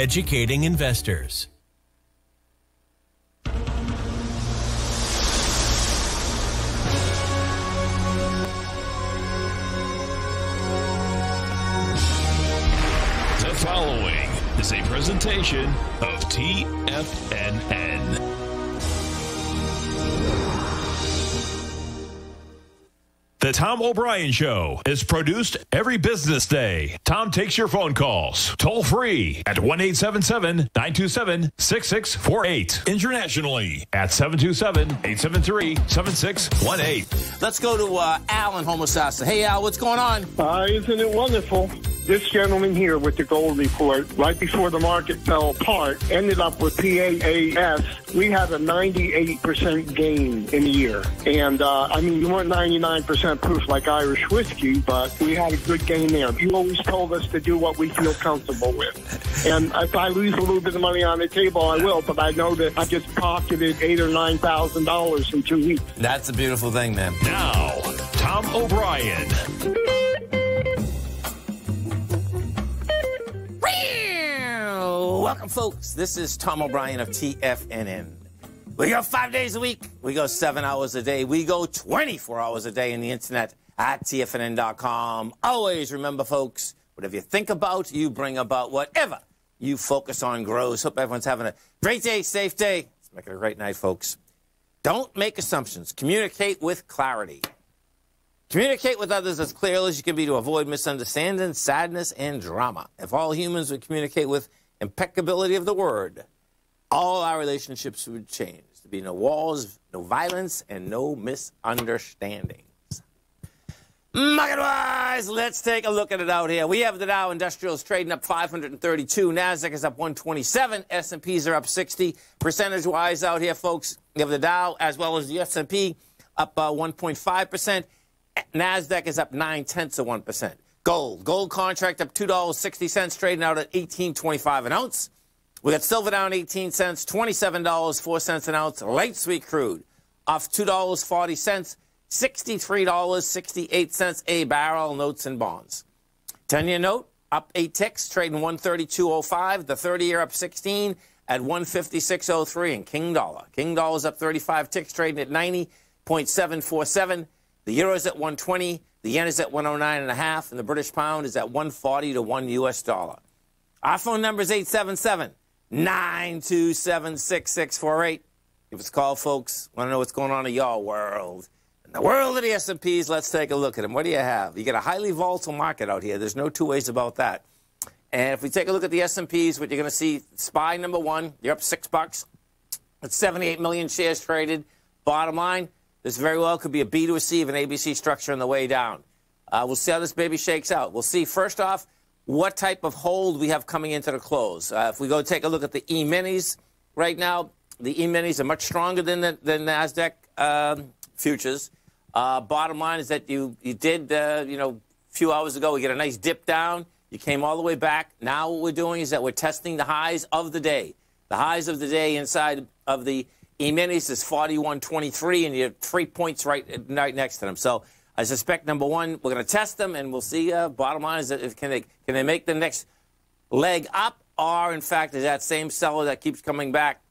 Educating investors. The following is a presentation of TFNN. The Tom O'Brien Show is produced every business day. Tom takes your phone calls, toll free at 1-877-927-6648. Internationally at 727-873-7618. Let's go to Al in Homosassa. Hey, Al, what's going on? Isn't it wonderful? This gentleman here with the Gold Report, right before the market fell apart, ended up with PAAS. We had a 98% gain in a year. And, I mean, you weren't 99% proof like Irish whiskey, but we had a good gain there. You always told us to do what we feel comfortable with. And if I lose a little bit of money on the table, I will, but I know that I just pocketed $8,000 or $9,000 in 2 weeks. That's a beautiful thing, man. Now, Tom O'Brien. Welcome, folks. This is Tom O'Brien of TFNN. We go 5 days a week. We go 7 hours a day. We go 24 hours a day on the internet at TFNN.com. Always remember, folks, whatever you think about, you bring about. Whatever you focus on grows. Hope everyone's having a great day, safe day. Let's make it a great night, folks. Don't make assumptions. Communicate with clarity. Communicate with others as clearly as you can be to avoid misunderstanding, sadness, and drama. If all humans would communicate with impeccability of the word, all our relationships would change. There'd be no walls, no violence, and no misunderstandings. Market-wise, let's take a look at it out here. We have the Dow Industrials trading up 532. NASDAQ is up 127. S&Ps are up 60. Percentage-wise out here, folks, you have the Dow as well as the S&P up 1.5%. NASDAQ is up 0.9%. Gold. Gold contract up $2.60, trading out at $18.25 an ounce. We got silver down 18 cents, $27.04 an ounce. Light sweet crude off $2.40, $63.68 a barrel. Notes and bonds. 10-year note up 8 ticks, trading 132.05. The 30-year up 16 at 156.03. And King Dollar. King Dollar's up 35 ticks, trading at 90.747. The euro's at 120, the yen is at 109.5, and the British pound is at 140 to 1 U.S. dollar. Our phone number is 877-927-6648. If it's called, folks, want to know what's going on in your world. In the world of the S&Ps, let's take a look at them. What do you have? You got a highly volatile market out here. There's no two ways about that. And if we take a look at the S&Ps, what you're going to see, SPY number one, you're up $6. That's 78 million shares traded. Bottom line, this very well could be a B to a C of an ABC structure on the way down. We'll see how this baby shakes out. We'll see, first off, what type of hold we have coming into the close. If we go take a look at the E-minis right now, the E-minis are much stronger than the NASDAQ futures. Bottom line is that you did, you know, a few hours ago, we get a nice dip down. You came all the way back. Now what we're doing is that we're testing the highs of the day. The highs of the day inside of the E-minis is 41.23, and you have 3 points right next to them. So I suspect, number one, we're going to test them, and we'll see. Bottom line is, that if, can they make the next leg up, or, in fact, is that same seller that keeps coming back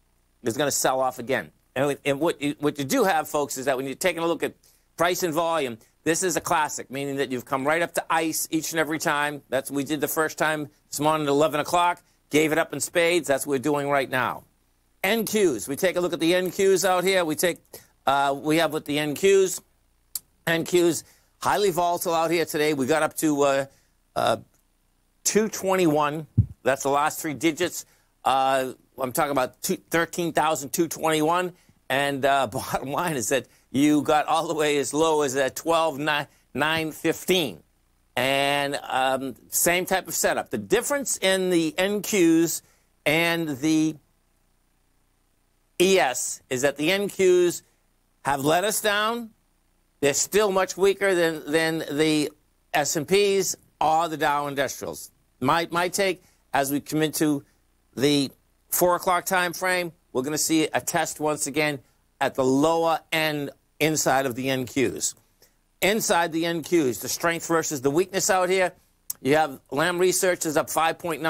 is going to sell off again? And what you do have, folks, is that when you're taking a look at price and volume, this is a classic, meaning that you've come right up to ice each and every time. That's what we did the first time this morning at 11 o'clock, gave it up in spades. That's what we're doing right now. NQs. We take a look at the NQs out here. We have with the NQs. NQs highly volatile out here today. We got up to 221. That's the last three digits. I'm talking about 13,221. And bottom line is that you got all the way as low as 12,915. And same type of setup. The difference in the NQs and the ES is that the NQs have let us down. They're still much weaker than the S&Ps or the Dow Industrials. My take, as we come into the 4 o'clock time frame, we're going to see a test once again at the lower end inside of the NQs. Inside the NQs, the strength versus the weakness out here, You have Lam Research is up 5.9%,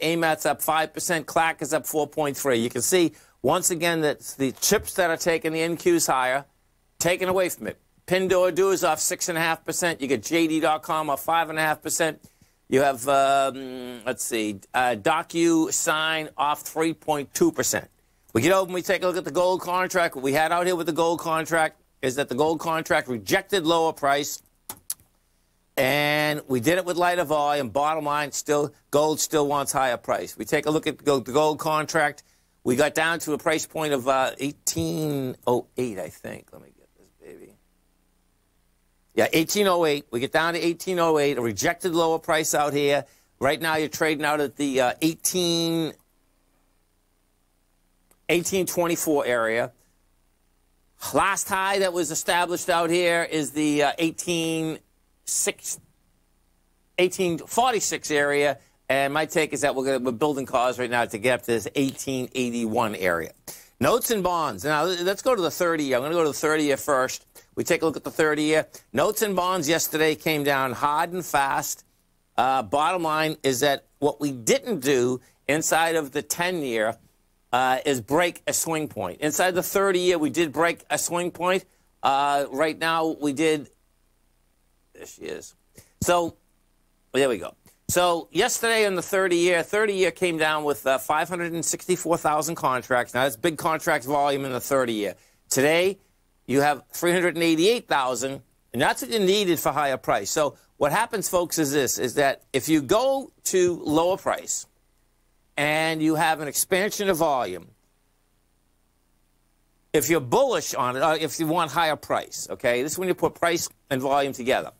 AMAT's up 5%, CLAC is up 4.3%. You can see, once again, that the chips that are taking the NQs higher, taken away from it. Pinduoduo is off 6.5%. You get JD.com off 5.5%. You have, DocuSign off 3.2%. We get over and we take a look at the gold contract. What we had out here with the gold contract is that the gold contract rejected lower price. And we did it with lighter volume. Bottom line, still gold still wants higher price. We take a look at the gold contract. We got down to a price point of 1808, I think. Let me get this, baby. Yeah, 1808. We get down to 1808, a rejected lower price out here. Right now you're trading out at the 1824 area. Last high that was established out here is the 1846 area, and my take is that we're building cars right now to get up to this 1881 area. Notes and bonds. Now, let's go to the 30-year. I'm going to go to the 30-year first. We take a look at the 30-year. Notes and bonds yesterday came down hard and fast. Bottom line is that what we didn't do inside of the 10-year is break a swing point. Inside the 30-year, we did break a swing point. Right now, we did... There she is. So, there we go. So, yesterday in the 30-year came down with 564,000 contracts. Now, that's big contract volume in the 30-year. Today, you have 388,000, and that's what you needed for higher price. So, what happens, folks, is this, is that if you go to lower price and you have an expansion of volume, if you're bullish on it, or if you want higher price, okay? This is when you put price and volume together.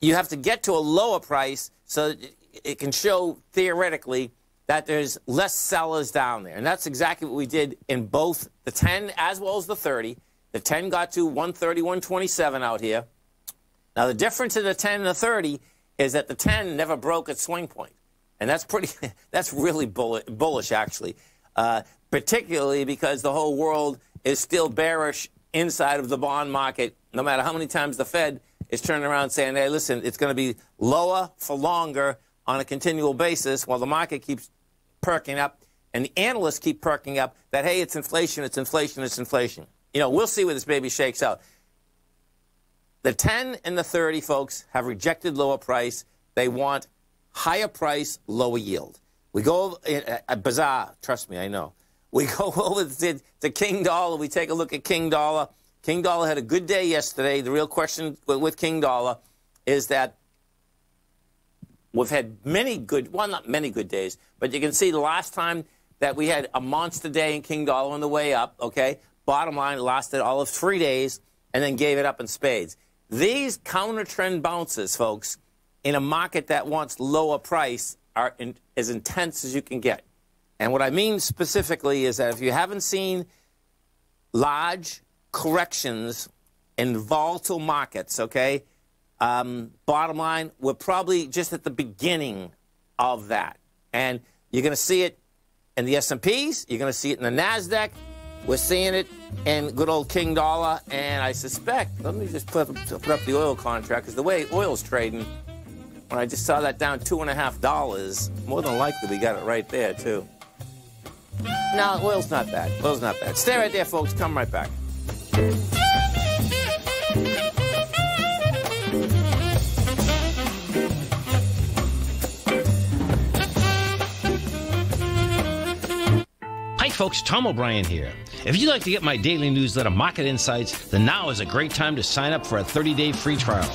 You have to get to a lower price so that it can show, theoretically, that there's less sellers down there. And that's exactly what we did in both the 10 as well as the 30. The 10 got to 131.27 out here. Now, the difference in the 10 and the 30 is that the 10 never broke its swing point. And that's pretty, that's really bullish, actually, particularly because the whole world is still bearish inside of the bond market, no matter how many times the Fed is turning around saying, hey, listen, it's going to be lower for longer on a continual basis while the market keeps perking up and the analysts keep perking up that, hey, it's inflation, it's inflation, it's inflation. You know, we'll see where this baby shakes out. The 10 and the 30, folks, have rejected lower price. They want higher price, lower yield. We go bizarre, trust me, I know. We go over to King Dollar. We take a look at King Dollar. King Dollar had a good day yesterday. The real question with King Dollar is that we've had many good, well, not many good days, but you can see the last time that we had a monster day in King Dollar on the way up, okay? Bottom line, it lasted all of 3 days and then gave it up in spades. These counter-trend bounces, folks, in a market that wants lower price are as intense as you can get. And what I mean specifically is that if you haven't seen large corrections in volatile markets, okay, bottom line, we're probably just at the beginning of that. And you're going to see it in the S&Ps. You're going to see it in the NASDAQ. We're seeing it in good old King Dollar. And I suspect, let me just put up the oil contract, because the way oil's trading, when I just saw that down $2.50, more than likely we got it right there, too. No, oil's not bad. Oil's not bad. Stay right there, folks. Come right back. Hi, folks. Tom O'Brien here. If you'd like to get my daily newsletter, Market Insights, then now is a great time to sign up for a 30-day free trial.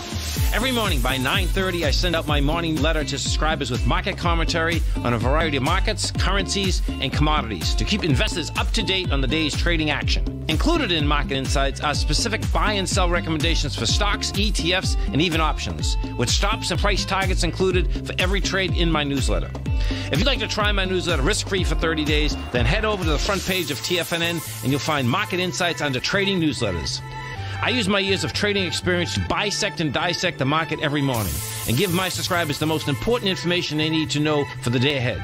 Every morning by 9:30, I send out my morning letter to subscribers with market commentary on a variety of markets, currencies, and commodities to keep investors up to date on the day's trading action. Included in Market Insights are specific buy and sell recommendations for stocks, ETFs, and even options, with stops and price targets included for every trade in my newsletter. If you'd like to try my newsletter risk-free for 30 days, then head over to the front page of TFNN and you'll find Market Insights under Trading Newsletters. I use my years of trading experience to bisect and dissect the market every morning and give my subscribers the most important information they need to know for the day ahead.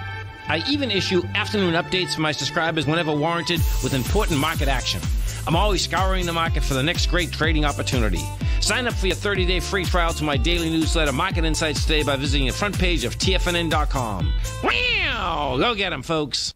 I even issue afternoon updates for my subscribers whenever warranted with important market action. I'm always scouring the market for the next great trading opportunity. Sign up for your 30-day free trial to my daily newsletter, Market Insights, today by visiting the front page of TFNN.com. Wow! Go get them, folks.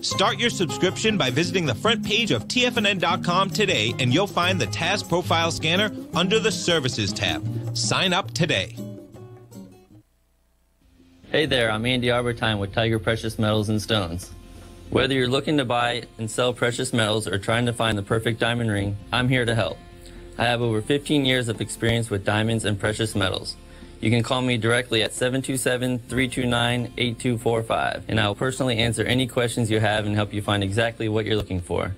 Start your subscription by visiting the front page of TFNN.com today, and you'll find the TAS Profile Scanner under the Services tab. Sign up today. Hey there, I'm Andy Arbertine with Tiger Precious Metals and Stones. Whether you're looking to buy and sell precious metals or trying to find the perfect diamond ring, I'm here to help. I have over 15 years of experience with diamonds and precious metals. You can call me directly at 727-329-8245, and I'll personally answer any questions you have and help you find exactly what you're looking for.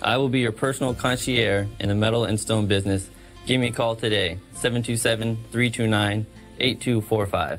I will be your personal concierge in the metal and stone business. Give me a call today, 727-329-8245.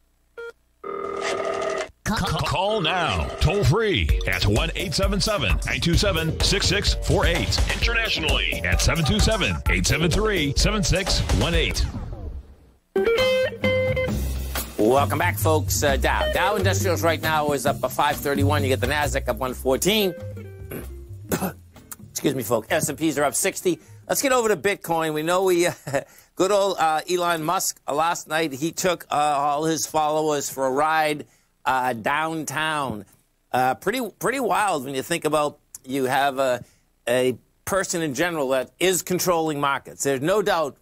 Call now, toll free at 1-877-927-6648. Internationally at 727-873-7618. Welcome back, folks. Dow. Dow Industrials right now is up 531. You get the NASDAQ up 114. Excuse me, folks. S&Ps are up 60. Let's get over to Bitcoin. We know we... Good old Elon Musk, last night, he took all his followers for a ride downtown. Pretty wild when you think about you have a person in general that is controlling markets. There's no doubt,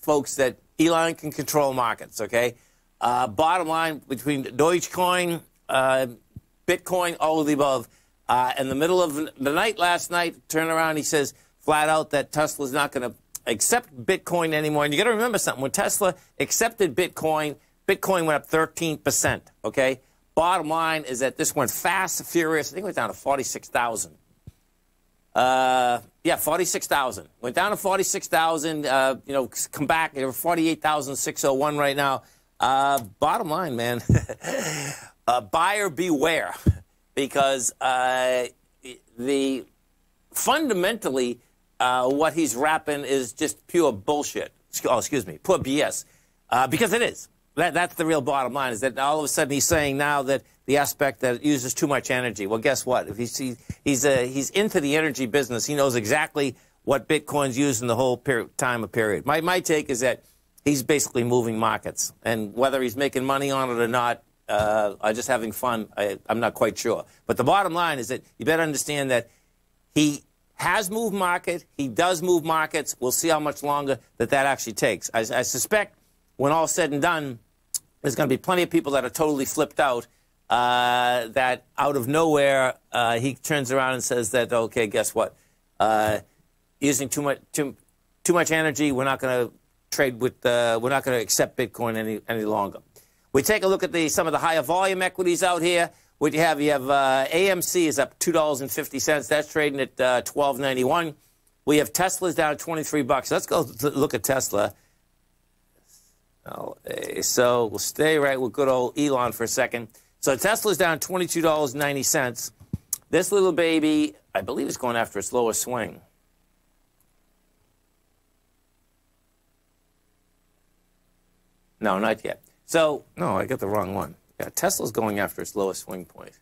folks, that Elon can control markets, okay? Bottom line, between Dogecoin, Bitcoin, all of the above. In the middle of the night last night, turn around, he says flat out that Tesla's not going to accept Bitcoin anymore. And you got to remember something. When Tesla accepted Bitcoin, Bitcoin went up 13%, okay? Bottom line is that this went fast, furious. I think it went down to 46,000. Yeah, 46,000. Went down to 46,000, you know, come back. They were 48,601 right now. Bottom line, man, buyer beware, because fundamentally... what he's rapping is just pure bullshit. Oh, excuse me, pure BS. Because it is. That's the real bottom line, is that all of a sudden he's saying now that the aspect that it uses too much energy. Well, guess what? If he's into the energy business. He knows exactly what Bitcoin's used in the whole time period. My take is that he's basically moving markets. And whether he's making money on it or not, or just having fun, I'm not quite sure. But the bottom line is that you better understand that he... has moved market. He does move markets. We'll see how much longer that actually takes. I suspect when all said and done, there's going to be plenty of people that are totally flipped out, that out of nowhere, he turns around and says that, okay, guess what? Using too much energy, we're not going to trade with, we're not going to accept Bitcoin any longer. We take a look at some of the higher volume equities out here. What you have AMC is up $2.50. That's trading at $12.91. We have Tesla's down 23 bucks. Let's go look at Tesla. So we'll stay right with good old Elon for a second. So Tesla's down $22.90. This little baby, I believe, is going after its lower swing. No, not yet. So, no, I got the wrong one. Yeah, Tesla's going after its lowest swing point.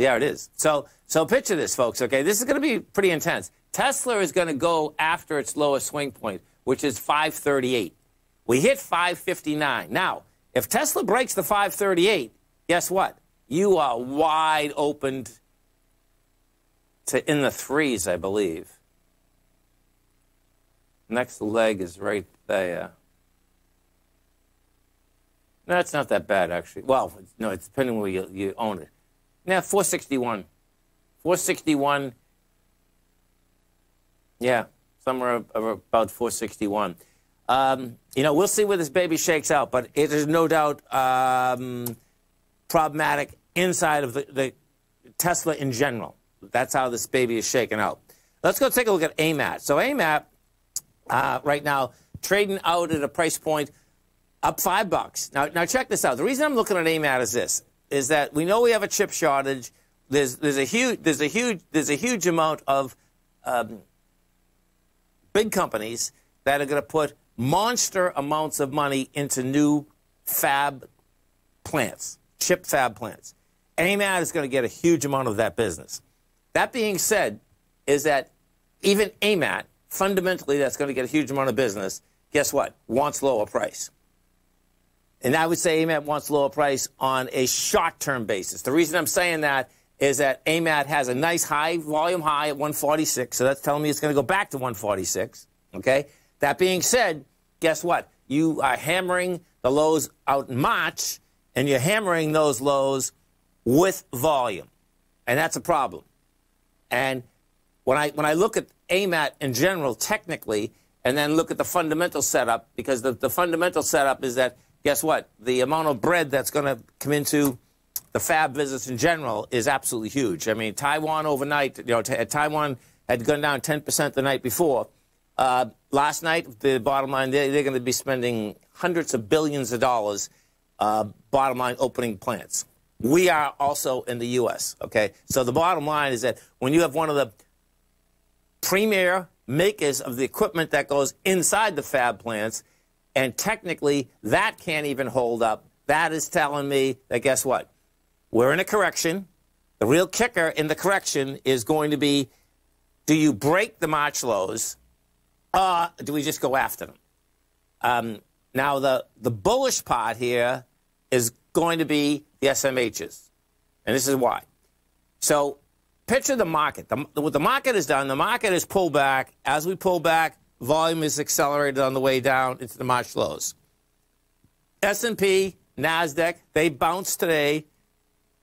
Yeah, it is. So picture this, folks, okay? This is going to be pretty intense. Tesla is going to go after its lowest swing point, which is 538. We hit 559. Now, if Tesla breaks the 538, guess what? You are wide open to in the threes, I believe. Next leg is right there. No, it's not that bad, actually. Well, no, it's depending on where you own it. Now, 461. 461. Yeah, somewhere about 461. You know, we'll see where this baby shakes out, but it is no doubt problematic inside of the Tesla in general. That's how this baby is shaken out. Let's go take a look at AMAT. So AMAT, right now, trading out at a price point up $5. Now check this out. The reason I'm looking at AMAT is this, is that we know we have a chip shortage. There's a huge amount of big companies that are going to put monster amounts of money into new fab plants, chip fab plants. AMAT is going to get a huge amount of that business. That being said, is that even AMAT, fundamentally, that's going to get a huge amount of business, guess what? Wants lower price. And I would say AMAT wants lower price on a short-term basis. The reason I'm saying that is that AMAT has a nice high volume high at 146, so that's telling me it's going to go back to 146, okay? That being said, guess what? You are hammering the lows out in March, and you're hammering those lows with volume, and that's a problem. And when I look at AMAT in general, technically, and then look at the fundamental setup, because the fundamental setup is that, guess what? The amount of bread that's going to come into the fab business in general is absolutely huge. I mean, Taiwan overnight, you know, Taiwan had gone down 10% the night before. Last night, the bottom line, they're going to be spending hundreds of billions of dollars, bottom line, opening plants. We are also in the U.S., okay? So the bottom line is that when you have one of the premier makers of the equipment that goes inside the fab plants, and technically, that can't even hold up. That is telling me that, guess what? We're in a correction. The real kicker in the correction is going to be, do you break the March lows, or do we just go after them? Now, the bullish part here is going to be the SMHs, and this is why. So picture the market. What the market has done, the market has pulled back. As we pull back, volume is accelerated on the way down into the March lows. S&P, NASDAQ, they bounced today.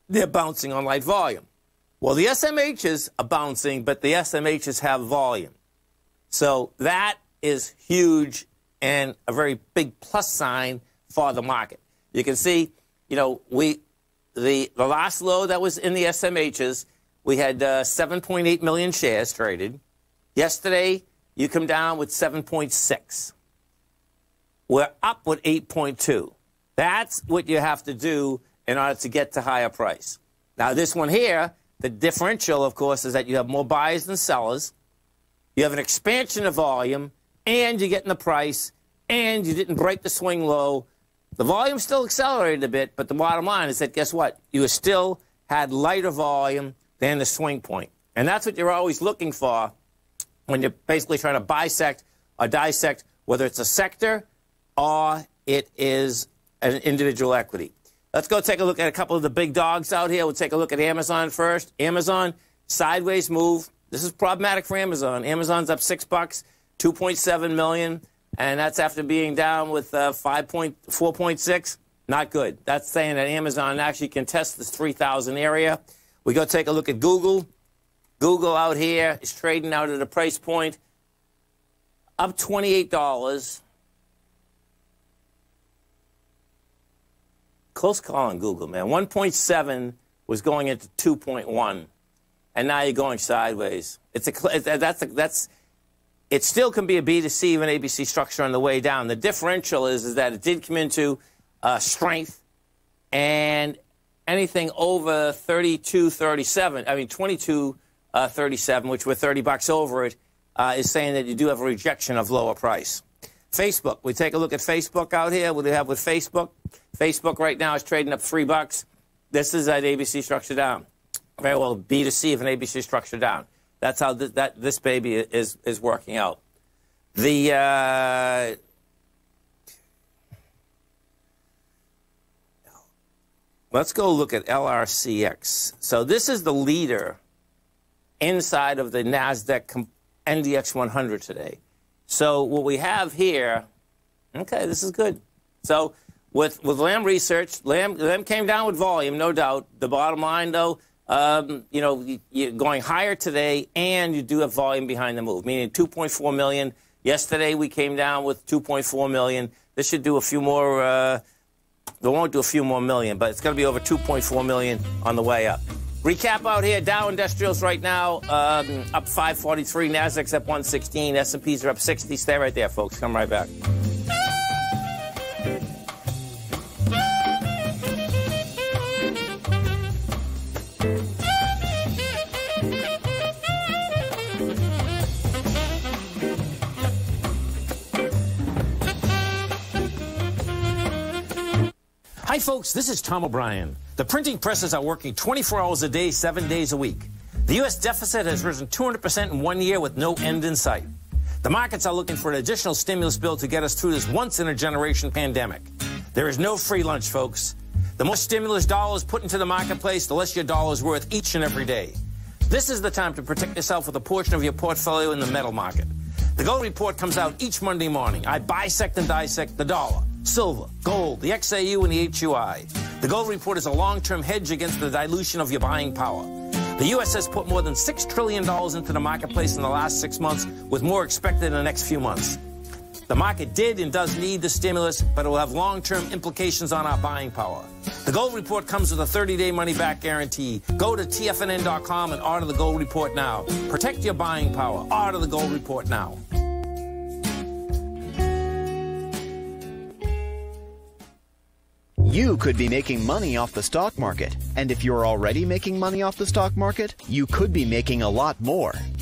They're bouncing on light volume. Well, the SMHs are bouncing, but the SMHs have volume. So that is huge and a very big plus sign for the market. You can see, you know, the last low that was in the SMHs, we had 7.8 million shares traded. Yesterday, you come down with 7.6. We're up with 8.2. That's what you have to do in order to get to higher price. Now, this one here, the differential, of course, is that you have more buyers than sellers. You have an expansion of volume, and you're getting the price, and you didn't break the swing low. The volume still accelerated a bit, but the bottom line is that, guess what? You still had lighter volume than the swing point. And that's what you're always looking for when you're basically trying to bisect or dissect whether it's a sector or it is an individual equity. Let's go take a look at a couple of the big dogs out here. We'll take a look at Amazon first. Amazon, sideways move. This is problematic for Amazon. Amazon's up $6, 2.7 million, and that's after being down with 4.6. Not good. That's saying that Amazon actually can test this 3,000 area. We go take a look at Google. Google out here is trading out at a price point up $28. Close call on Google, man. 1.7 was going into 2.1, and now you're going sideways. It still can be a B2C, even ABC structure on the way down. The differential is that it did come into strength, and anything over 32.37, I mean 22. 37, which we're $30 over it, is saying that you do have a rejection of lower price. Facebook, we take a look at Facebook out here. What do we have with Facebook? Facebook right now is trading up $3. This is that ABC structure down. very well B to C of an ABC structure down. That's how this baby is working out. The let's go look at LRCX. So this is the leader inside of the NASDAQ NDX 100 today. So what we have here, okay, this is good. So with Lam Research, Lam came down with volume, no doubt. The bottom line, though, you know, you're going higher today, and you do have volume behind the move, meaning 2.4 million. Yesterday we came down with 2.4 million. This should do a few more, they won't do a few more million, but it's going to be over 2.4 million on the way up. Recap out here, Dow Industrials right now up 543, Nasdaq's up 116, S&Ps are up 60. Stay right there, folks. Come right back. Hi, folks, this is Tom O'Brien. The printing presses are working 24 hours a day, 7 days a week. The U.S. deficit has risen 200% in 1 year with no end in sight. The markets are looking for an additional stimulus bill to get us through this once-in-a-generation pandemic. There is no free lunch, folks. The more stimulus dollars put into the marketplace, the less your dollar is worth each and every day. This is the time to protect yourself with a portion of your portfolio in the metal market. The Gold Report comes out each Monday morning. I bisect and dissect the dollar, silver, gold, the XAU, and the HUI. The Gold Report is a long-term hedge against the dilution of your buying power. The U.S. has put more than $6 trillion into the marketplace in the last 6 months, with more expected in the next few months. The market did and does need the stimulus, but it will have long-term implications on our buying power. The Gold Report comes with a 30-day money-back guarantee. Go to TFNN.com and order the Gold Report now. Protect your buying power. Order the Gold Report now. You could be making money off the stock market. And if you're already making money off the stock market, you could be making a lot more.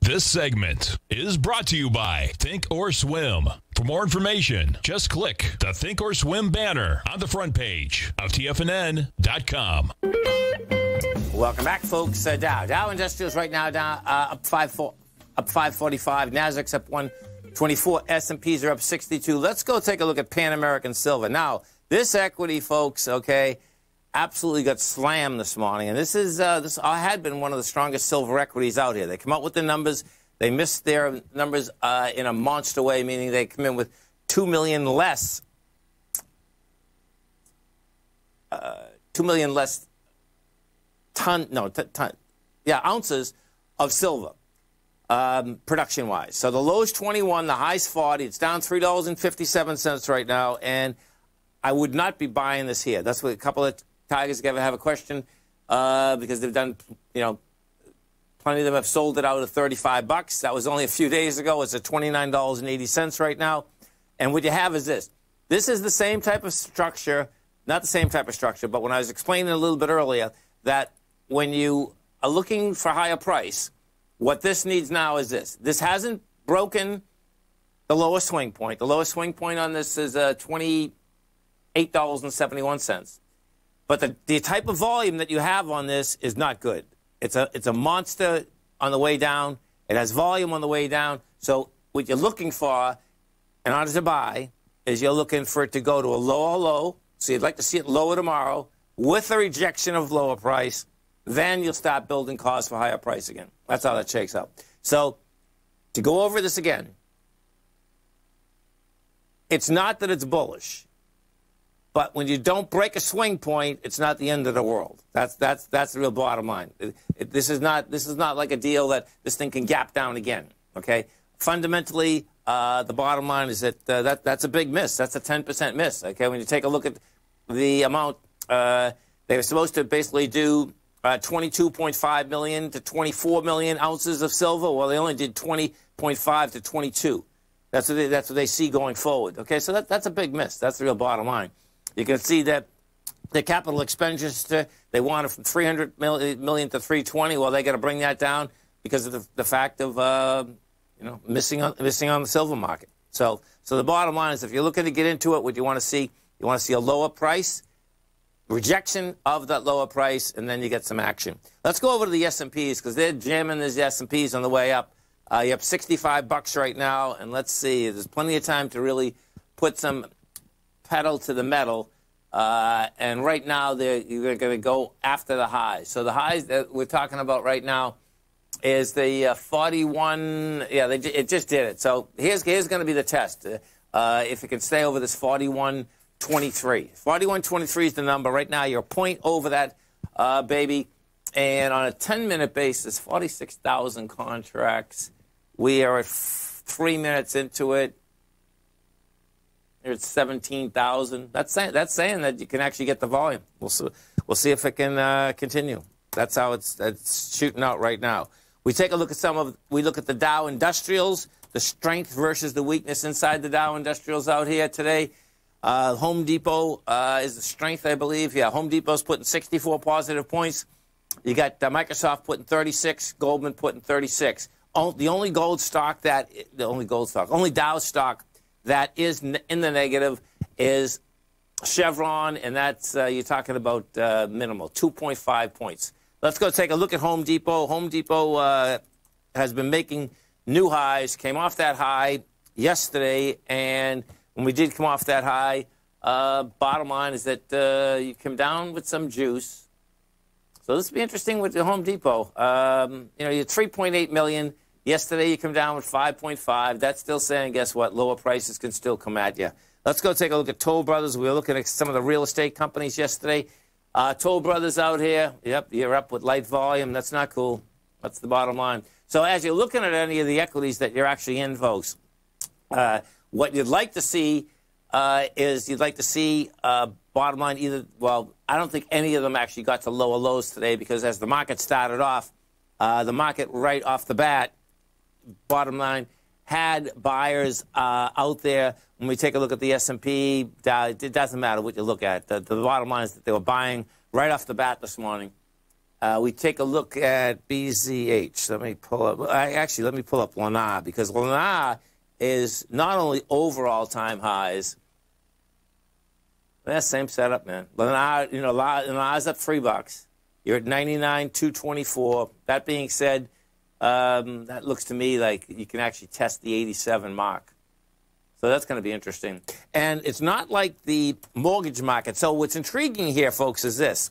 This segment is brought to you by Think or Swim. For more information, just click the Think or Swim banner on the front page of TFNN.com. Welcome back, folks. Dow Industrials right now down, up 545. Nasdaq's up 124. S&Ps are up 62. Let's go take a look at Pan American Silver. Now, this equity, folks, okay, absolutely got slammed this morning, and this is had been one of the strongest silver equities out here. They come out with the numbers, they missed their numbers in a monster way, meaning they come in with 2 million less, 2 million less ounces of silver. production-wise. So the low's 21, the high's 40. It's down $3.57 right now, and I would not be buying this here. That's what a couple of Tigers have a question because they've done, you know, plenty of them have sold it out at 35 bucks. That was only a few days ago. It's at $29.80 right now. And what you have is this. This is the same type of structure, not the same type of structure, but when I was explaining a little bit earlier that when you are looking for higher price, what this needs now is this. This hasn't broken the lowest swing point. The lowest swing point on this is $28.71. But the type of volume that you have on this is not good. It's a monster on the way down. It has volume on the way down. So what you're looking for in order to buy is you're looking for it to go to a lower low. So you'd like to see it lower tomorrow with a rejection of lower price. Then you'll start building cars for higher price again. That's how that shakes out. So to go over this again, it's not that it's bullish. But when you don't break a swing point, it's not the end of the world. That's the real bottom line. This is not like a deal that this thing can gap down again. Okay, fundamentally, the bottom line is that that's a big miss. That's a 10% miss. Okay, when you take a look at the amount they were supposed to basically do 22.5 million to 24 million ounces of silver. Well, they only did 20.5 to 22. That's what they see going forward. Okay, so that's a big miss. That's the real bottom line. You can see that the capital expenditure, they want it from 300 million to 320. Well, they got to bring that down because of the fact of you know, missing on the silver market. So the bottom line is, if you're looking to get into it, what you want to see a lower price, rejection of that lower price, and then you get some action. Let's go over to the S&Ps because they're jamming these S&Ps on the way up. You're up 65 bucks right now, and let's see. There's plenty of time to really put some pedal to the metal, and right now you're going to go after the highs. So the highs that we're talking about right now is the 41. Yeah, it just did it. So here's going to be the test. If it can stay over this 41.23. 41.23 is the number right now. You're a point over that, baby. And on a 10-minute basis, 46,000 contracts. We are at 3 minutes into it. It's 17,000. That's saying that you can actually get the volume. We'll see if it can continue. That's how it's shooting out right now. We take a look at we look at the Dow Industrials, the strength versus the weakness inside the Dow Industrials out here today. Home Depot is the strength, I believe. Yeah, Home Depot's putting 64 positive points. You got Microsoft putting 36, Goldman putting 36. The only Dow stock that is in the negative is Chevron, and that's you're talking about minimal, 2.5 points. Let's go take a look at Home Depot. Home Depot has been making new highs, came off that high yesterday, and when we did come off that high, bottom line is that you come down with some juice. So this will be interesting with the Home Depot. You know, you're 3.8 million. Yesterday, you come down with 5.5. That's still saying, guess what? Lower prices can still come at you. Let's go take a look at Toll Brothers. We were looking at some of the real estate companies yesterday. Toll Brothers out here. Yep, you're up with light volume. That's not cool. That's the bottom line. So as you're looking at any of the equities that you're actually in, folks, what you'd like to see is you'd like to see bottom line either. Well, I don't think any of them actually got to lower lows today because as the market started off, the market right off the bat, bottom line, had buyers out there. When we take a look at the S&P, it doesn't matter what you look at. The bottom line is that they were buying right off the bat this morning. We take a look at BZH. Let me pull up. Actually, let me pull up Lennar because Lennar is not only over all-time highs. That same setup, man. Lennar, you know, Lennar's up $3. You're at 99,224. That being said, that looks to me like you can actually test the 87 mark. So that's going to be interesting. And it's not like the mortgage market. So what's intriguing here, folks, is this,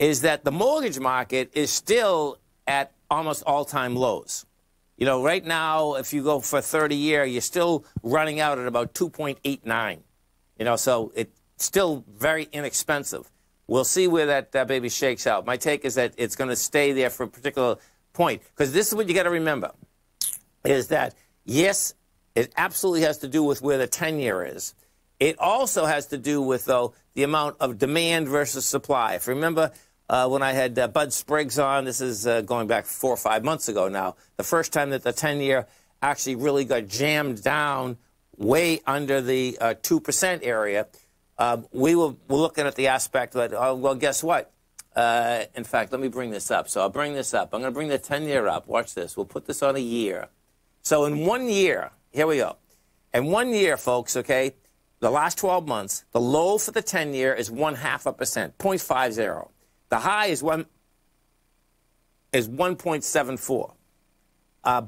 is that the mortgage market is still at almost all-time lows. You know, right now, if you go for 30-year, you're still running out at about 2.89. You know, so it's still very inexpensive. We'll see where that baby shakes out. My take is that it's going to stay there for a particular point, because this is what you got to remember. is that, yes, it absolutely has to do with where the 10-year is. It also has to do with, though, the amount of demand versus supply. If you remember when I had Bud Spriggs on, this is going back 4 or 5 months ago now, the first time that the 10-year actually really got jammed down way under the 2% area, we were looking at the aspect that, oh, well, guess what? In fact, let me bring this up. So I'll bring this up. I'm going to bring the 10-year up. Watch this. We'll put this on a year. So in 1 year, here we go. In 1 year, folks, okay, the last 12 months, the low for the 10-year is 0.5%, 0.50. The high is 1.74.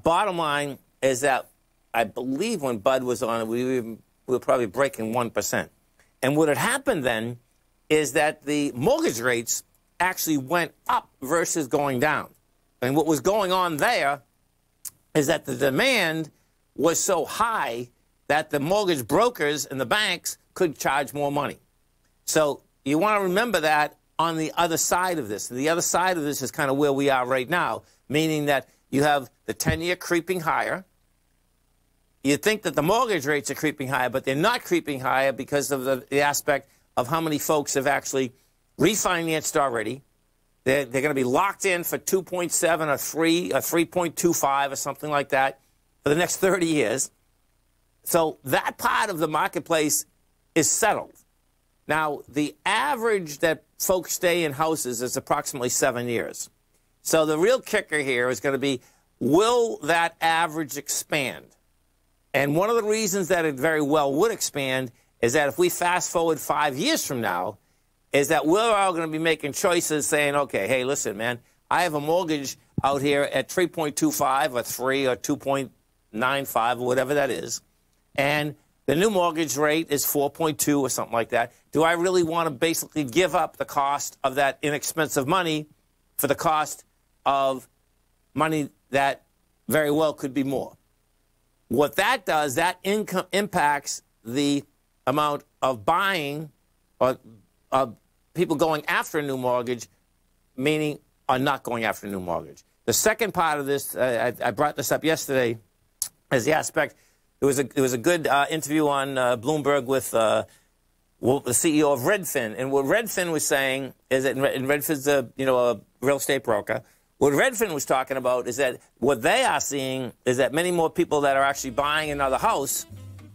Bottom line is that I believe when Bud was on, we were probably breaking 1%. And what had happened then is that the mortgage rates actually went up versus going down. And what was going on there is that the demand was so high that the mortgage brokers and the banks could charge more money. So you want to remember that on the other side of this. The other side of this is kind of where we are right now, meaning that you have the 10-year creeping higher. You think that the mortgage rates are creeping higher, but they're not creeping higher because of the aspect of how many folks have actually refinanced already. They're going to be locked in for 2.7 or 3 or 3.25 or something like that for the next 30 years. So that part of the marketplace is settled. Now, the average that folks stay in houses is approximately 7 years. So the real kicker here is going to be, will that average expand? And one of the reasons that it very well would expand is that if we fast forward 5 years from now, is that we're all going to be making choices saying, okay, hey, listen, man, I have a mortgage out here at 3.25 or 3 or 2.95 or whatever that is, and the new mortgage rate is 4.2 or something like that. Do I really want to basically give up the cost of that inexpensive money for the cost of money that very well could be more? What that does, that income impacts the amount of buying or people going after a new mortgage, meaning are not going after a new mortgage. The second part of this, I brought this up yesterday, is the aspect. There was a good interview on Bloomberg with the CEO of Redfin, and what Redfin was saying is that, and Redfin's a real estate broker. What Redfin was talking about is that what they are seeing is that many more people that are actually buying another house,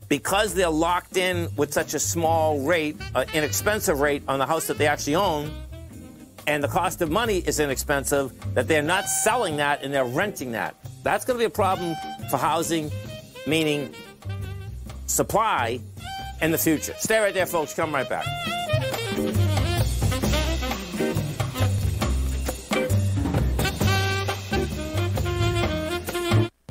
because they're locked in with such a small rate, an inexpensive rate on the house that they actually own, and the cost of money is inexpensive, that they're not selling that and they're renting that. That's going to be a problem for housing, meaning supply, in the future. Stay right there, folks. Come right back.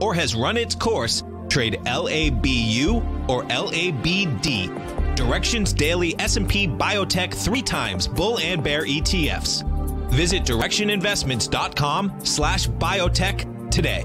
or has run its course, trade LABU or LABD, Direction's daily S&P Biotech 3x bull and bear ETFs. Visit directioninvestments.com/biotech today.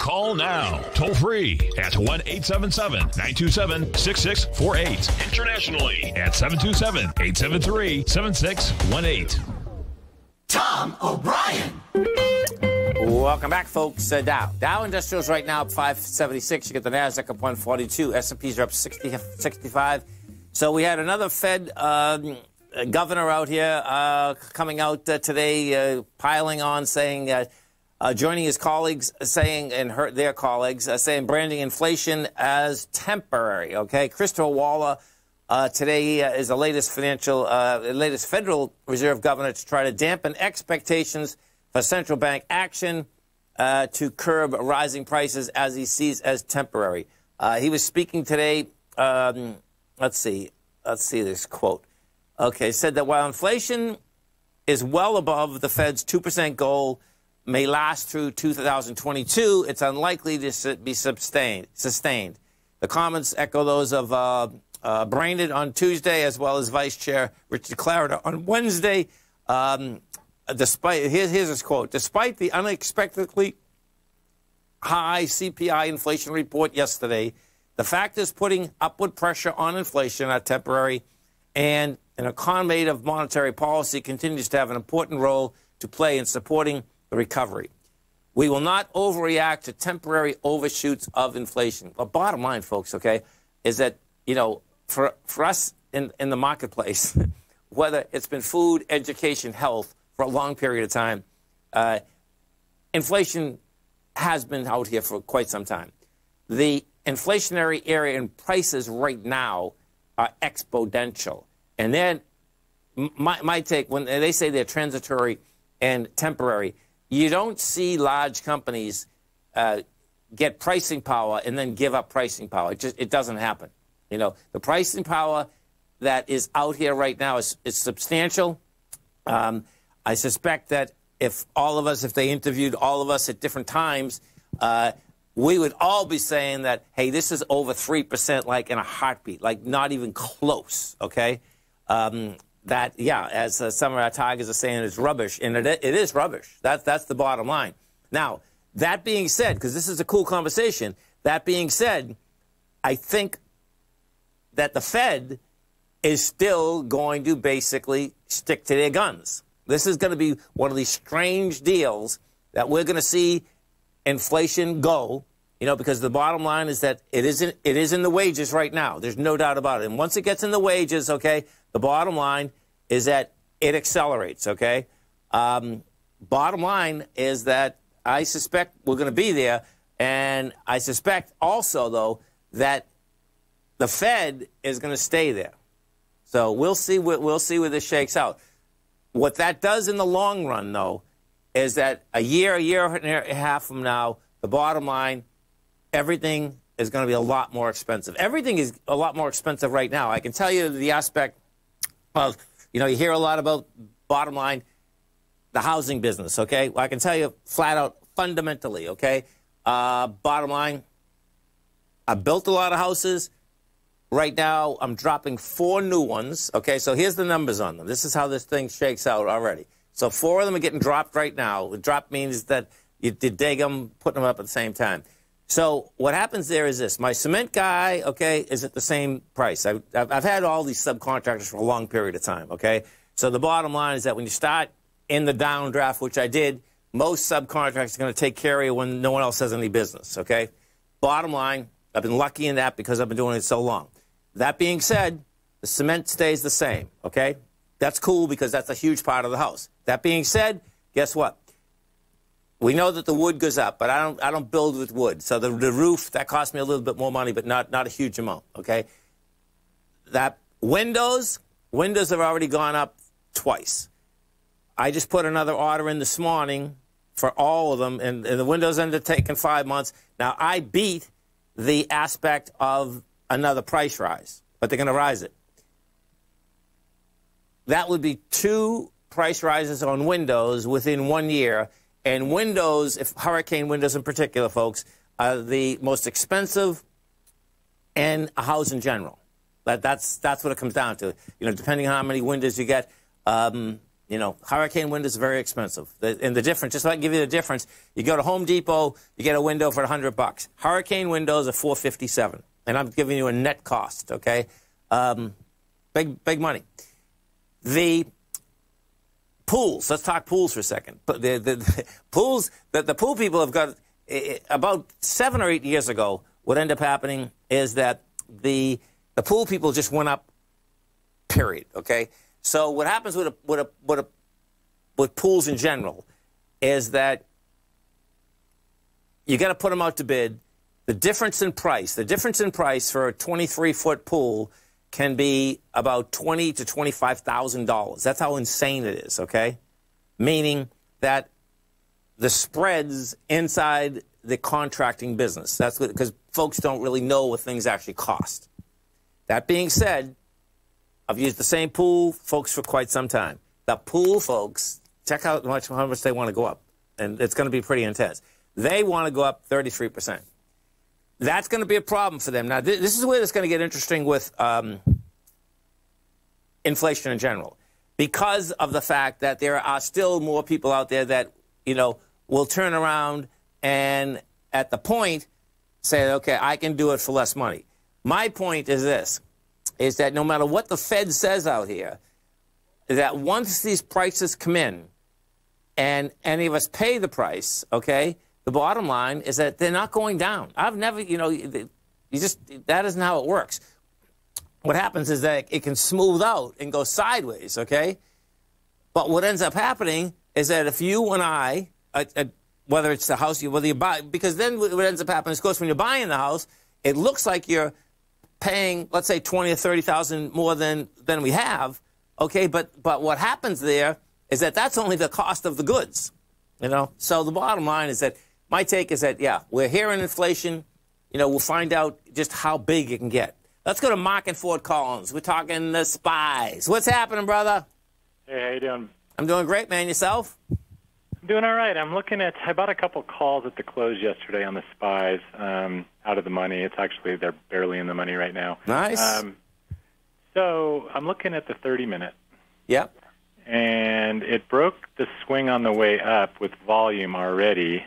Call now, toll free at 1-877-927-6648. Internationally at 727-873-7618. Tom O'Brien. Welcome back, folks. Dow Industrials right now up 576. You get the Nasdaq up 142. S&Ps are up 65. So we had another Fed governor out here coming out today, piling on, saying. Joining his colleagues, saying, and their colleagues, saying, branding inflation as temporary. Okay, Christopher Waller today is the latest latest Federal Reserve governor to try to dampen expectations for central bank action to curb rising prices as he sees as temporary. He was speaking today. Let's see this quote. Okay, said that while inflation is well above the Fed's 2% goal. May last through 2022, it's unlikely to be sustained. The comments echo those of Brainerd on Tuesday, as well as Vice Chair Richard Clarida on Wednesday. Here's his quote. Despite the unexpectedly high CPI inflation report yesterday, the factors putting upward pressure on inflation are temporary, and an economy of monetary policy continues to have an important role to play in supporting the recovery. We will not overreact to temporary overshoots of inflation. But bottom line, folks, okay, is that, you know, for us in the marketplace, whether it's been food, education, health, for a long period of time, inflation has been out here for quite some time. The inflationary area in prices right now are exponential. And then my take, when they say they're transitory and temporary, you don't see large companies get pricing power and then give up pricing power. It doesn't happen. You know, the pricing power that is out here right now is substantial. I suspect that if they interviewed all of us at different times, we would all be saying that, hey, this is over 3%, like in a heartbeat, like not even close. Okay. That, yeah, as some of our Tigers are saying, it's rubbish, and it is rubbish. That's the bottom line. Now, that being said, because this is a cool conversation, that being said, I think that the Fed is still going to basically stick to their guns. This is going to be one of these strange deals that we're going to see inflation go, you know, because the bottom line is that it is in the wages right now. There's no doubt about it. And once it gets in the wages, okay, the bottom line is that it accelerates, okay? Bottom line is that I suspect we're going to be there, and I suspect also, though, that the Fed is going to stay there. So we'll see where this shakes out. What that does in the long run, though, is that a year and a half from now, the bottom line, everything is going to be a lot more expensive. Everything is a lot more expensive right now. I can tell you the aspect. Well, you know, you hear a lot about, bottom line, the housing business, okay? Well, I can tell you flat out, fundamentally, okay? Bottom line, I built a lot of houses. Right now, I'm dropping 4 new ones, okay? So here's the numbers on them. This is how this thing shakes out already. So four of them are getting dropped right now. The drop means that you dig them, put them up at the same time. So what happens there is this. My cement guy, okay, is at the same price. I've had all these subcontractors for a long period of time, okay? So the bottom line is that when you start in the downdraft, which I did, most subcontractors are going to take care of you when no one else has any business, okay? Bottom line, I've been lucky in that because I've been doing it so long. That being said, the cement stays the same, okay? That's cool because that's a huge part of the house. That being said, guess what? We know that the wood goes up, but I don't build with wood. So the roof, that cost me a little bit more money, but not a huge amount, okay? That windows have already gone up twice. I just put another order in this morning for all of them, and the windows ended up taking 5 months. Now, I beat the aspect of another price rise, but they're going to rise it. That would be 2 price rises on windows within 1 year. And windows, if hurricane windows in particular, folks, are the most expensive in a house in general. That's what it comes down to. You know, depending on how many windows you get, you know, hurricane windows are very expensive. And the difference, just so I can give you the difference, you go to Home Depot, you get a window for $100. Hurricane windows are $457, and I'm giving you a net cost. Okay, big money. The pools. Let's talk pools for a second. The pool people have got, about 7 or 8 years ago, what ended up happening is that the pool people just went up, period, okay? So what happens with pools in general is that you got to put them out to bid. The difference in price for a 23-foot pool can be about $20,000 to $25,000. That's how insane it is, okay? Meaning that the spreads inside the contracting business. That's because folks don't really know what things actually cost. That being said, I've used the same pool folks for quite some time. The pool folks, check out how much they want to go up, and it's going to be pretty intense. They want to go up 33%. That's going to be a problem for them. Now, this is where it's going to get interesting with inflation in general, because of the fact that there are still more people out there that, you know, will turn around and at the point say, okay, I can do it for less money. My point is this, is that no matter what the Fed says out here, that once these prices come in and any of us pay the price, okay, the bottom line is that they're not going down. I've never, you know, you just, that isn't how it works. What happens is that it can smooth out and go sideways, okay? But what ends up happening is that if you and I, whether it's the house, whether you buy, because then what ends up happening is, of course, when you're buying the house, it looks like you're paying, let's say, $20,000 or $30,000 more than we have, okay? But what happens there is that that's only the cost of the goods, you know? So the bottom line is that my take is that, yeah, we're hearing inflation. You know, we'll find out just how big it can get. Let's go to Mark and Fort Collins. We're talking the spies. What's happening, brother? Hey, how you doing? I'm doing great, man. Yourself? I'm doing all right. I'm looking at, I bought a couple calls at the close yesterday on the spies, out of the money. It's actually, they're barely in the money right now. Nice. So I'm looking at the 30-minute. Yep. And it broke the swing on the way up with volume already.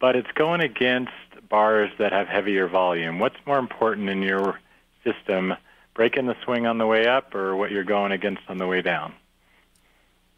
But it's going against bars that have heavier volume. What's more important in your system, breaking the swing on the way up or what you're going against on the way down?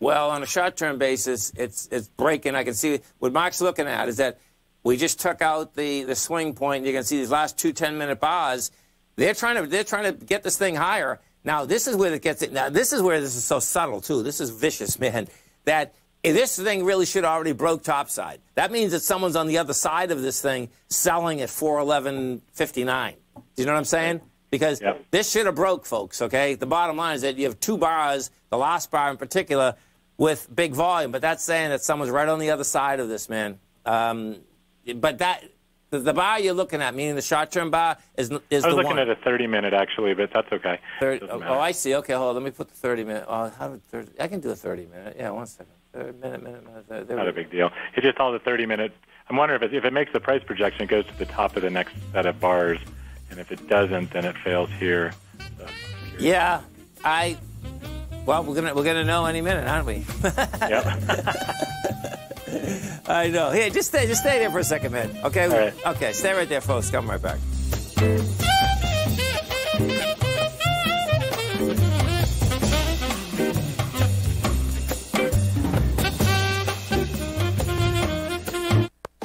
Well, on a short-term basis, it's breaking. I can see what Mark's looking at is that we just took out the swing point. You can see these last two 10-minute bars. They're trying to get this thing higher. Now, this is where it gets it. Now, this is where this is so subtle, too. This is vicious, man, that this thing really should already broke topside. That means that someone's on the other side of this thing selling at 411.59. Do you know what I'm saying? Because yep, this should have broke, folks, okay? The bottom line is that you have two bars, the last bar in particular, with big volume. But that's saying that someone's right on the other side of this, man. But that the bar you're looking at, meaning the short-term bar, is the one. I was looking at a 30-minute, actually, but that's okay. I see. Okay, hold on. Let me put the 30-minute. Oh, I can do a 30-minute. Yeah, 1 second. Minute. Not a big deal. It's just all the 30-minute. I'm wondering if it makes the price projection, it goes to the top of the next set of bars, and if it doesn't, then it fails here. So, yeah, I Well, we're gonna know any minute, aren't we? Yep. I know. Here, just stay there for a second, man. Okay. All right. Okay. Stay right there, folks. Come right back.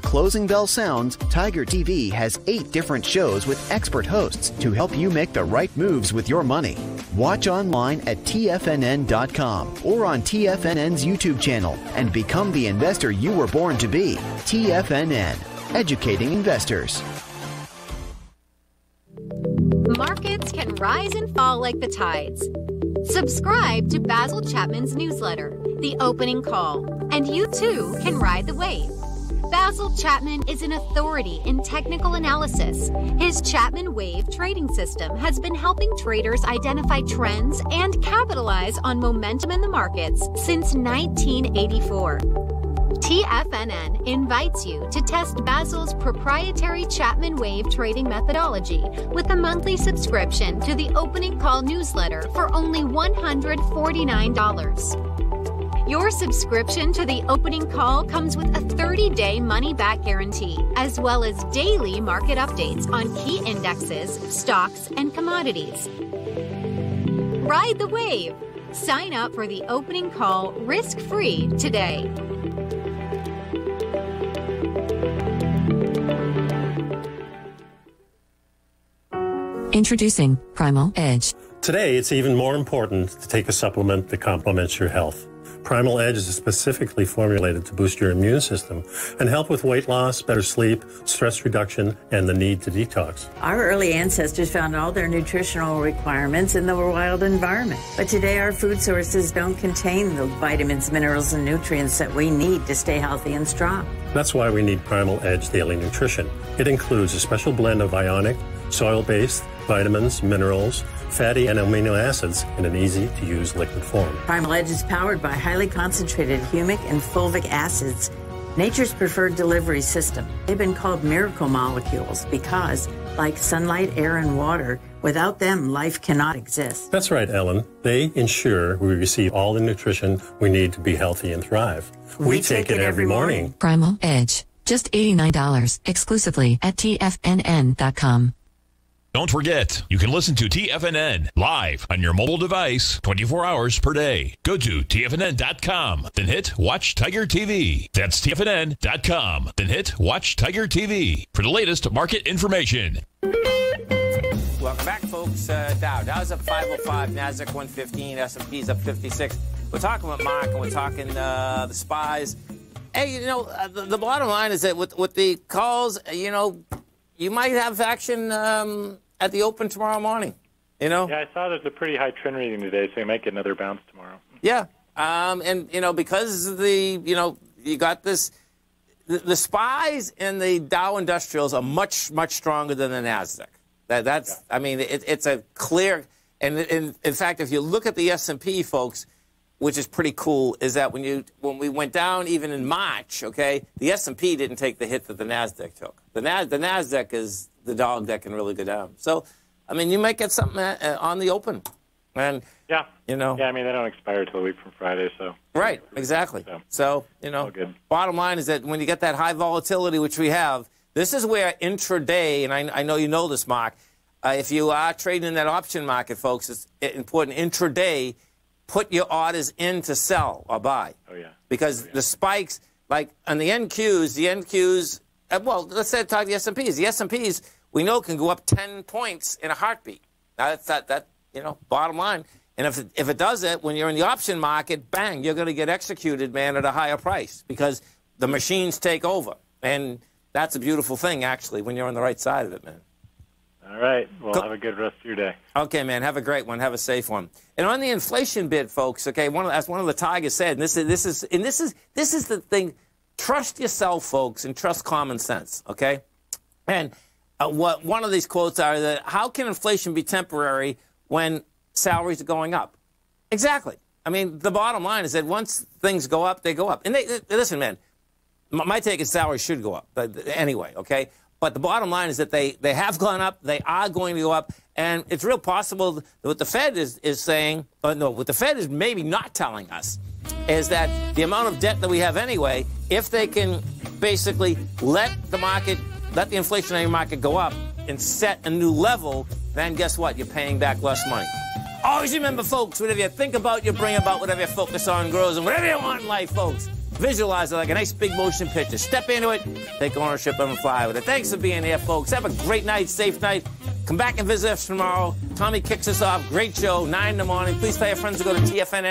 closing bell sounds, Tiger TV has 8 different shows with expert hosts to help you make the right moves with your money. Watch online at TFNN.com or on TFNN's YouTube channel and become the investor you were born to be. TFNN, educating investors. Markets can rise and fall like the tides. Subscribe to Basil Chapman's newsletter, The Opening Call, and you too can ride the wave. Basil Chapman is an authority in technical analysis. His Chapman Wave trading system has been helping traders identify trends and capitalize on momentum in the markets since 1984. TFNN invites you to test Basil's proprietary Chapman Wave trading methodology with a monthly subscription to the Opening Call newsletter for only $149. Your subscription to the Opening Call comes with a 30-day money-back guarantee, as well as daily market updates on key indexes, stocks, and commodities. Ride the wave! Sign up for the Opening Call risk-free today. Introducing Primal Edge. Today, it's even more important to take a supplement that complements your health. Primal Edge is specifically formulated to boost your immune system and help with weight loss, better sleep, stress reduction, and the need to detox. Our early ancestors found all their nutritional requirements in the wild environment. But today, our food sources don't contain the vitamins, minerals, and nutrients that we need to stay healthy and strong. That's why we need Primal Edge Daily Nutrition. It includes a special blend of ionic, soil-based, vitamins, minerals, fatty and amino acids in an easy-to-use liquid form. Primal Edge is powered by highly concentrated humic and fulvic acids, nature's preferred delivery system. They've been called miracle molecules because, like sunlight, air, and water, without them, life cannot exist. That's right, Ellen. They ensure we receive all the nutrition we need to be healthy and thrive. We take it every morning. Primal Edge, just $89, exclusively at TFNN.com. Don't forget, you can listen to TFNN live on your mobile device 24 hours per day. Go to TFNN.com, then hit Watch Tiger TV. That's TFNN.com, then hit Watch Tiger TV for the latest market information. Welcome back, folks. Dow's up 505, NASDAQ 115, S&P's up 56. We're talking about Mark, and we're talking the spies. Hey, you know, the bottom line is that with the calls, you know, you might have action at the open tomorrow morning, you know? Yeah, I saw there's a pretty high trend reading today, so you might get another bounce tomorrow. Yeah, and, you know, because you got this, the spies and the Dow Industrials are much, much stronger than the NASDAQ. That's, yeah. I mean, it's a clear, and in fact, if you look at the S&P, folks, which is pretty cool, is that when we went down even in March, okay, the S&P didn't take the hit that the NASDAQ took. The NASDAQ is the dog that can really go down. So, I mean, you might get something on the open. And, yeah. You know. Yeah, I mean, they don't expire until a week from Friday, so. Right, exactly. So you know, bottom line is that when you get that high volatility, which we have, this is where intraday, and I know you know this, Mark, if you are trading in that option market, folks, it's important intraday. Put your orders in to sell or buy. Oh, yeah. Because the spikes, like on the NQs, well, let's say talk the S&Ps. The S&Ps, we know, can go up 10 points in a heartbeat. Now, that's that, you know, bottom line. And if it does it, when you're in the option market, bang, you're going to get executed, man, at a higher price. Because the machines take over. And that's a beautiful thing, actually, when you're on the right side of it, man. All right. Well, have a good rest of your day. Okay, man. Have a great one. Have a safe one. And on the inflation bit, folks, okay, as one of the Tigers said, and this is the thing. Trust yourself, folks, and trust common sense, okay? And what one of these quotes are that, how can inflation be temporary when salaries are going up? Exactly. I mean, the bottom line is that once things go up, they go up. And listen, man, my take is salaries should go up, but anyway, okay? But the bottom line is that they have gone up, they are going to go up, and it's real possible that what the Fed is saying, no, what the Fed is maybe not telling us is that the amount of debt that we have anyway, if they can basically let the inflationary market go up and set a new level, then guess what? You're paying back less money. Always remember, folks, whatever you think about, you bring about, whatever you focus on grows, and whatever you want in life, folks, visualize it like a nice big motion picture. Step into it, take ownership, and fly with it. Thanks for being here, folks. Have a great night, safe night. Come back and visit us tomorrow. Tommy kicks us off. Great show, 9 in the morning. Please tell your friends to go to TFNN.